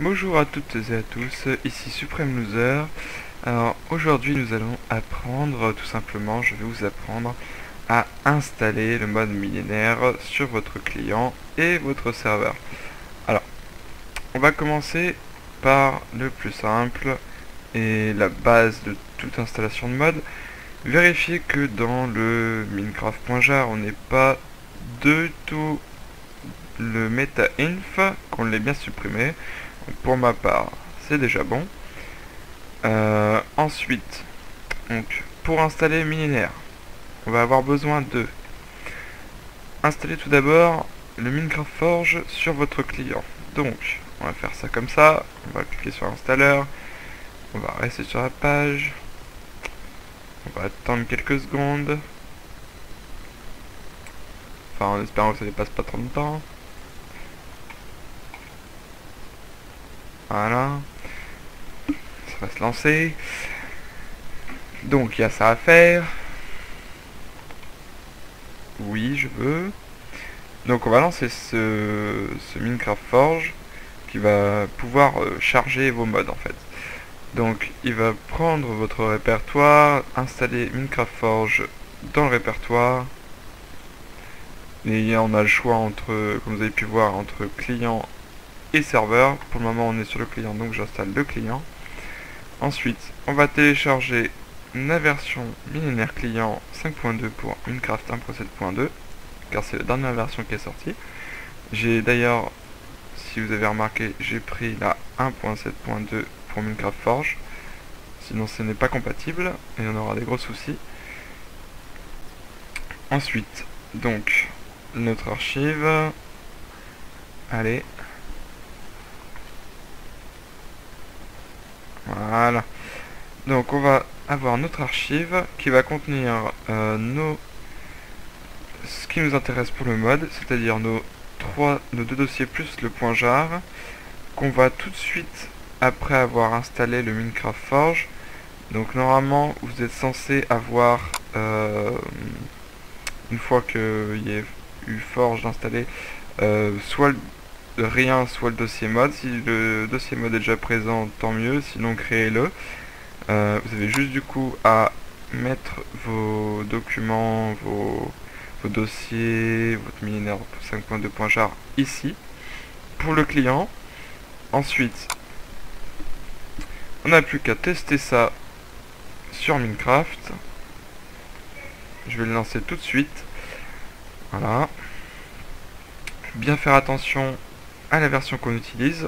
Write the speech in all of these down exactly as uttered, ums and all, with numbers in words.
Bonjour à toutes et à tous, ici Supreme Looser. Alors aujourd'hui nous allons apprendre, tout simplement, je vais vous apprendre à installer le mode millénaire sur votre client et votre serveur. Alors, on va commencer par le plus simple et la base de toute installation de mode. Vérifiez que dans le Minecraft.jar on n'est pas de tout le meta-inf, qu'on l'ait bien supprimé. Pour ma part, c'est déjà bon. Euh, ensuite, donc, pour installer Millénaire, on va avoir besoin de installer tout d'abord le Minecraft Forge sur votre client. Donc, on va faire ça comme ça. On va cliquer sur l'installeur. On va rester sur la page. On va attendre quelques secondes. Enfin, en espérant que ça ne dépasse pas trop longtemps. Voilà, ça va se lancer. Donc il y a ça à faire. Oui, je veux. Donc on va lancer ce, ce Minecraft Forge qui va pouvoir euh, charger vos mods en fait. Donc il va prendre votre répertoire, installer Minecraft Forge dans le répertoire. Et on a le choix entre, comme vous avez pu voir, entre client et serveur. Pour le moment on est sur le client, donc j'installe le client. Ensuite on va télécharger la version millénaire client cinq point deux pour Minecraft un point sept point deux, car c'est la dernière version qui est sortie. J'ai d'ailleurs, si vous avez remarqué, j'ai pris la un point sept point deux pour Minecraft Forge, sinon ce n'est pas compatible et on aura des gros soucis. Ensuite, donc notre archive, allez. Voilà, donc on va avoir notre archive qui va contenir euh, nos ce qui nous intéresse pour le mode, c'est-à-dire nos trois, nos deux dossiers plus le point jar, qu'on va tout de suite après avoir installé le Minecraft Forge. Donc normalement vous êtes censé avoir, euh, une fois qu'il y a eu Forge installé, euh, soit le rien soit le dossier mode. Si le dossier mode est déjà présent, tant mieux, sinon créez-le. Euh, vous avez juste du coup à mettre vos documents, vos, vos dossiers, votre millénaire cinq point deux.jar ici pour le client. Ensuite on n'a plus qu'à tester ça sur Minecraft. Je vais le lancer tout de suite. Voilà, bien faire attention à la version qu'on utilise,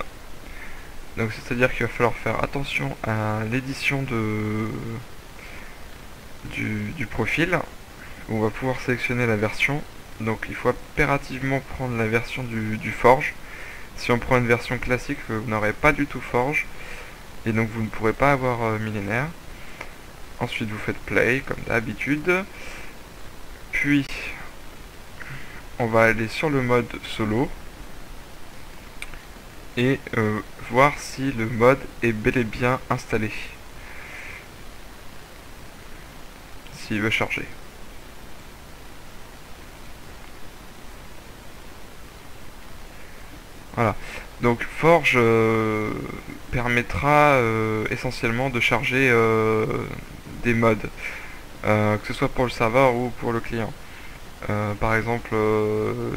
donc c'est à dire qu'il va falloir faire attention à l'édition de du, du profil. On va pouvoir sélectionner la version, donc il faut impérativement prendre la version du, du Forge. Si on prend une version classique, vous n'aurez pas du tout Forge et donc vous ne pourrez pas avoir euh, millénaire. Ensuite vous faites play comme d'habitude, puis on va aller sur le mode solo et euh, voir si le mode est bel et bien installé, s'il veut charger. Voilà, donc Forge euh, permettra euh, essentiellement de charger euh, des modes, euh, que ce soit pour le serveur ou pour le client. Euh, par exemple, euh,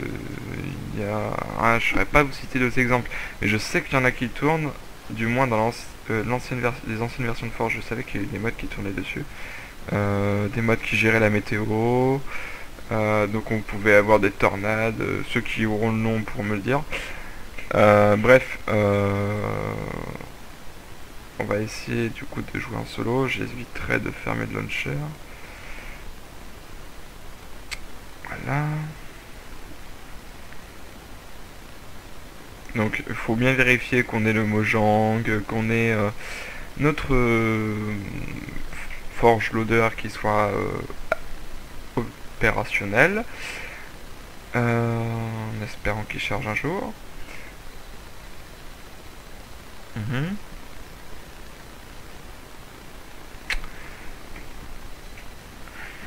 il y a... ah, je ne saurais pas vous citer d'autres exemples, mais je sais qu'il y en a qui tournent, du moins dans l'anci... euh, l'ancienne vers... les anciennes versions de Forge, je savais qu'il y avait des modes qui tournaient dessus, euh, des modes qui géraient la météo, euh, donc on pouvait avoir des tornades, euh, ceux qui auront le nom pour me le dire. Euh, bref, euh... on va essayer du coup de jouer en solo, j'éviterai de fermer le launcher. Voilà. Donc il faut bien vérifier qu'on ait le Mojang, qu'on ait euh, notre euh, Forge Loader qui soit euh, opérationnel, euh, en espérant qu'il charge un jour. Mmh.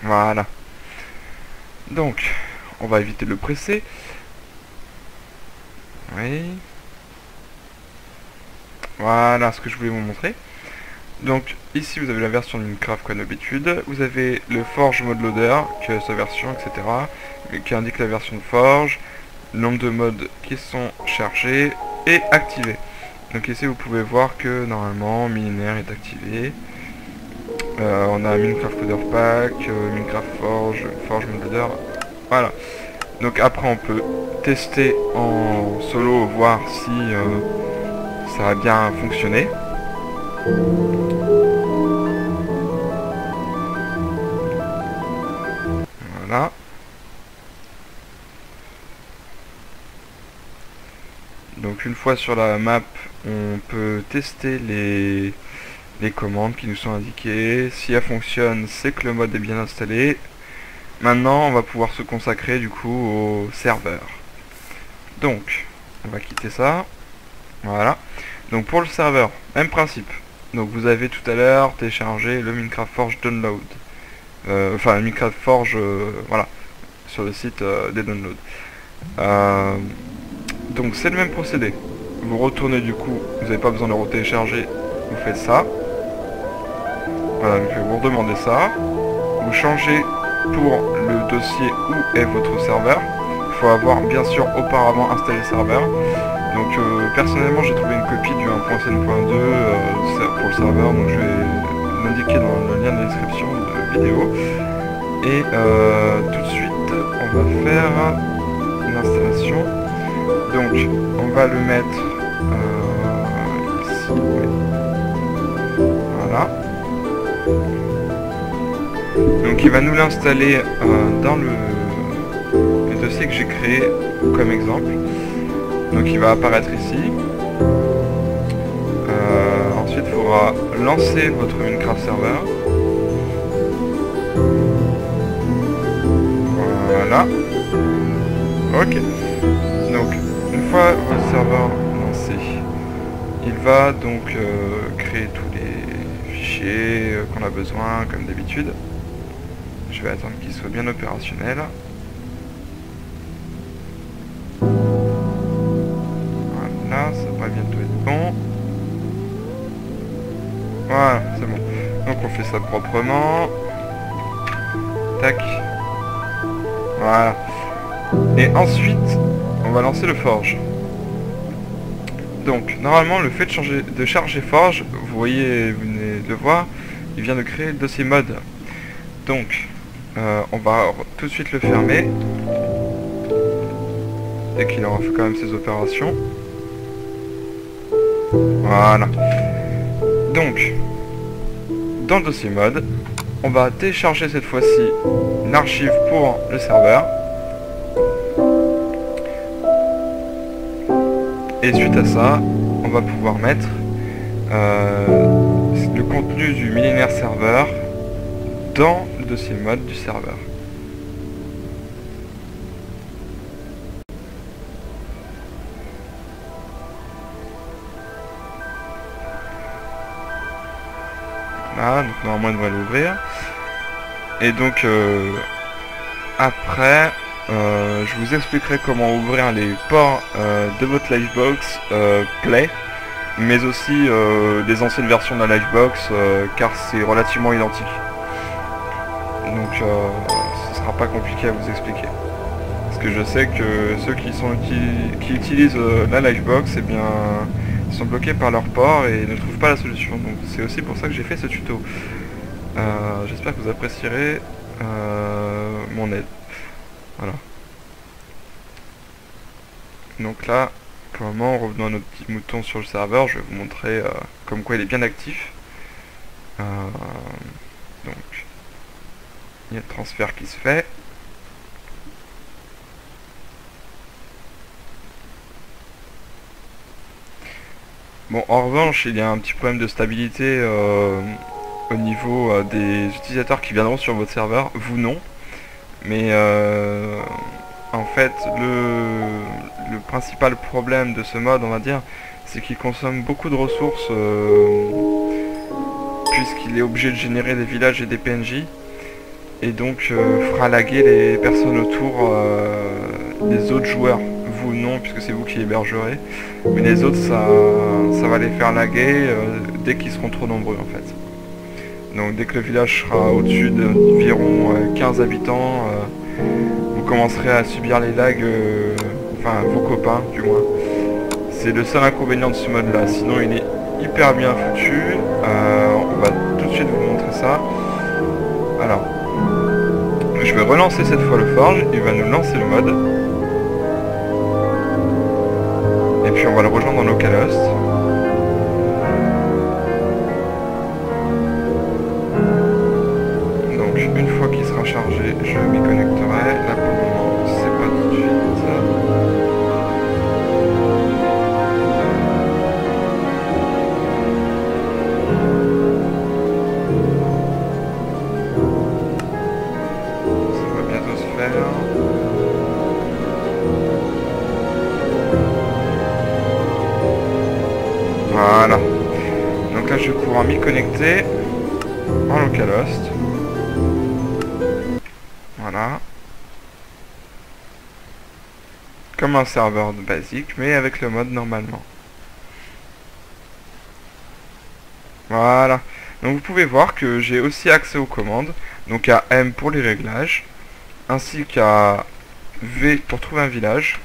Voilà. Donc, on va éviter de le presser. Oui. Voilà ce que je voulais vous montrer. Donc ici vous avez la version de Minecraft comme d'habitude, vous avez le Forge Mode Loader qui a sa version, et cetera, qui indique la version de Forge, le nombre de modes qui sont chargés et activés. Donc ici vous pouvez voir que normalement Millénaire est activé. Euh, on a Minecraft Loader Pack, euh, Minecraft Forge, Forge Mode Loader, voilà. Donc après on peut tester en solo, voir si euh, ça a bien fonctionné. Voilà. Donc une fois sur la map, on peut tester les, les commandes qui nous sont indiquées. Si elle fonctionne, c'est que le mode est bien installé. Maintenant, on va pouvoir se consacrer du coup au serveur. Donc, on va quitter ça. Voilà. Donc pour le serveur, même principe. Donc vous avez tout à l'heure téléchargé le Minecraft Forge Download. Euh, enfin, Minecraft Forge, euh, voilà, sur le site euh, des downloads. Euh, donc c'est le même procédé. Vous retournez du coup, vous n'avez pas besoin de le retélécharger, vous faites ça. Voilà, donc vous redemandez ça. Vous changez pour le dossier où est votre serveur. Il faut avoir bien sûr auparavant installé le serveur. Donc euh, personnellement j'ai trouvé une copie du un point sept point deux euh, pour le serveur, donc je vais l'indiquer dans le lien de description de la vidéo. Et euh, tout de suite on va faire l'installation. Donc on va le mettre euh, ici. Voilà. Donc il va nous l'installer euh, dans le, le dossier que j'ai créé comme exemple. Donc il va apparaître ici. Euh, ensuite il faudra lancer votre Minecraft serveur. Voilà. Ok. Donc une fois votre serveur lancé, il va donc euh, créer tous les fichiers qu'on a besoin comme d'habitude. Je vais attendre qu'il soit bien opérationnel. Ça va bientôt être bon. Voilà, c'est bon. Donc on fait ça proprement. Tac. Voilà. Et ensuite, on va lancer le Forge. Donc, normalement, le fait de, changer, de charger Forge, vous voyez, vous venez de voir, il vient de créer le dossier mode. Donc, euh, on va tout de suite le fermer. Et qu'il aura fait quand même ses opérations. Voilà. Donc, dans le dossier mode, on va télécharger cette fois-ci une archive pour le serveur. Et suite à ça, on va pouvoir mettre euh, le contenu du Millénaire serveur dans le dossier mode du serveur. Ah, donc normalement il devrait l'ouvrir. Et donc euh, après euh, je vous expliquerai comment ouvrir les ports euh, de votre Livebox euh, Play, mais aussi euh, des anciennes versions de la Livebox euh, car c'est relativement identique. Donc euh, ce sera pas compliqué à vous expliquer. Parce que je sais que ceux qui, sont, qui, qui utilisent euh, la Livebox, eh bien, sont bloqués par leur port et ne trouvent pas la solution. Donc c'est aussi pour ça que j'ai fait ce tuto. Euh, J'espère que vous apprécierez euh, mon aide. Voilà. Donc là, pour le moment, revenons à nos petits moutons sur le serveur. Je vais vous montrer euh, comme quoi il est bien actif. Euh, donc, il y a le transfert qui se fait. Bon, en revanche, il y a un petit problème de stabilité euh, au niveau euh, des utilisateurs qui viendront sur votre serveur, vous non. Mais euh, en fait, le, le principal problème de ce mode, on va dire, c'est qu'il consomme beaucoup de ressources euh, puisqu'il est obligé de générer des villages et des P N J. Et donc, euh, fera laguer les personnes autour euh, des autres joueurs, vous non. non, puisque c'est vous qui hébergerez, mais les autres ça, ça va les faire laguer euh, dès qu'ils seront trop nombreux en fait. Donc dès que le village sera au-dessus d'environ euh, quinze habitants, euh, vous commencerez à subir les lags, euh, enfin vos copains du moins. C'est le seul inconvénient de ce mode là, sinon il est hyper bien foutu. Euh, on va tout de suite vous montrer ça. Alors, je vais relancer cette fois le forge, il va nous lancer le mode. Et puis on va le rejoindre en localhost. Donc une fois qu'il sera chargé, je m'y connecterai. Là pour le moment, c'est pas tout de suite. Ça va bientôt se faire. Voilà, donc là je vais pouvoir m'y connecter en localhost. Voilà. Comme un serveur basique, mais avec le mode normalement. Voilà. Donc vous pouvez voir que j'ai aussi accès aux commandes. Donc à M pour les réglages, ainsi qu'à V pour trouver un village.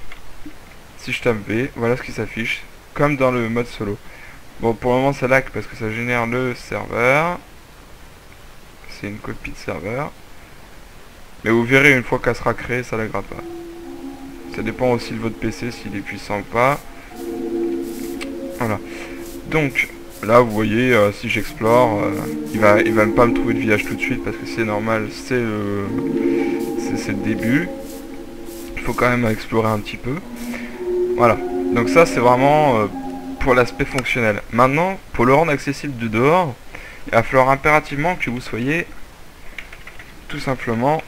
Si je tape V, voilà ce qui s'affiche, comme dans le mode solo. Bon, pour le moment ça lag parce que ça génère le serveur. C'est une copie de serveur. Mais vous verrez, une fois qu'elle sera créée, ça lagera pas. Ça dépend aussi de votre P C, s'il est puissant ou pas. Voilà. Donc, là vous voyez, euh, si j'explore, euh, il va il va pas me trouver de village tout de suite parce que c'est normal, c'est euh, c'est le début. Il faut quand même explorer un petit peu. Voilà. Donc ça c'est vraiment... Euh, pour l'aspect fonctionnel. Maintenant, pour le rendre accessible du dehors, il va falloir impérativement que vous soyez tout simplement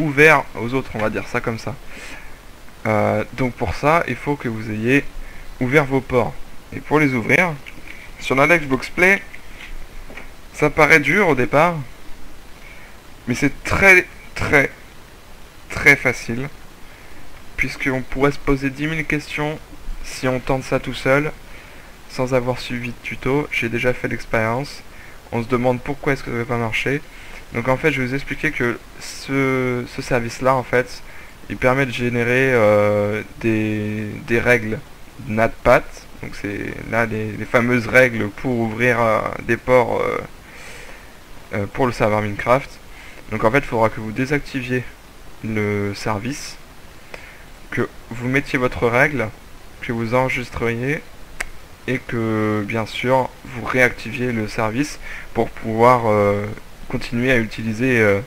ouvert aux autres, on va dire ça comme ça. Euh, donc pour ça, il faut que vous ayez ouvert vos ports. Et pour les ouvrir, sur la Livebox Play, ça paraît dur au départ, mais c'est très très très facile, puisqu'on pourrait se poser dix mille questions si on tente ça tout seul, sans avoir suivi de tuto. J'ai déjà fait l'expérience. On se demande pourquoi est-ce que ça n'avait pas marché. Donc en fait, je vais vous expliquer que ce, ce service-là, en fait, il permet de générer euh, des, des règles NatPat. Donc c'est là les, les fameuses règles pour ouvrir euh, des ports euh, euh, pour le serveur Minecraft. Donc en fait, il faudra que vous désactiviez le service, que vous mettiez votre règle, que vous enregistriez et que bien sûr vous réactiviez le service pour pouvoir euh, continuer à utiliser euh,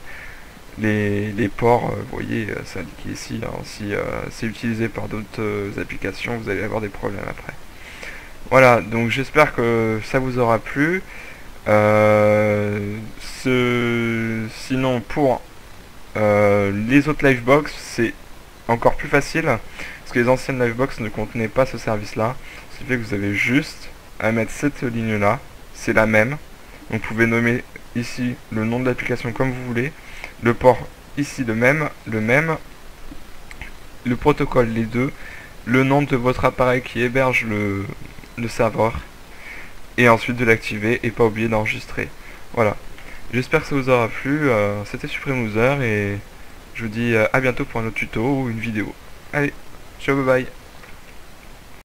les, les ports. Vous voyez, c'est indiqué ici, hein, si euh, c'est utilisé par d'autres euh, applications, vous allez avoir des problèmes après. Voilà, donc j'espère que ça vous aura plu. Euh, ce... Sinon pour euh, les autres Livebox, c'est encore plus facile, parce que les anciennes Livebox ne contenaient pas ce service là. Ce qui fait que vous avez juste à mettre cette ligne là, c'est la même. Vous pouvez nommer ici le nom de l'application comme vous voulez, le port ici le même, le même, le protocole les deux, le nom de votre appareil qui héberge le, le serveur, et ensuite de l'activer et pas oublier d'enregistrer. Voilà, j'espère que ça vous aura plu, euh, c'était Supreme Looser et je vous dis à bientôt pour un autre tuto ou une vidéo. Allez, ciao, bye bye.